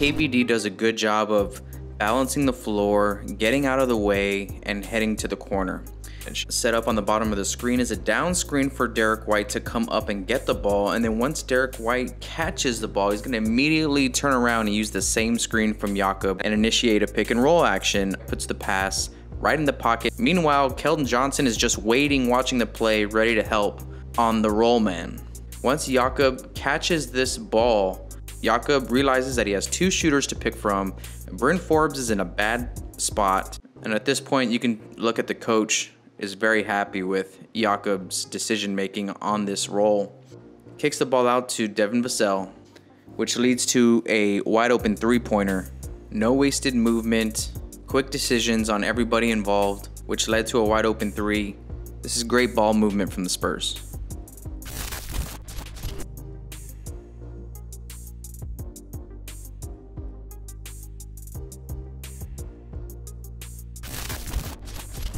KVD does a good job of balancing the floor, getting out of the way, and heading to the corner. Set up on the bottom of the screen is a down screen for Derrick White to come up and get the ball, and then once Derrick White catches the ball, he's going to immediately turn around and use the same screen from Jakob and initiate a pick and roll action. Puts the pass right in the pocket. Meanwhile, Keldon Johnson is just waiting, watching the play, ready to help on the roll man. Once Jakob catches this ball, Jakob realizes that he has two shooters to pick from. Bryn Forbes is in a bad spot, and at this point you can look at the coach is very happy with Jakob's decision making on this roll. Kicks the ball out to Devin Vassell, which leads to a wide open three-pointer. No wasted movement, quick decisions on everybody involved, which led to a wide open three. This is great ball movement from the Spurs.